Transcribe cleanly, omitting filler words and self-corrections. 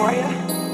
for you.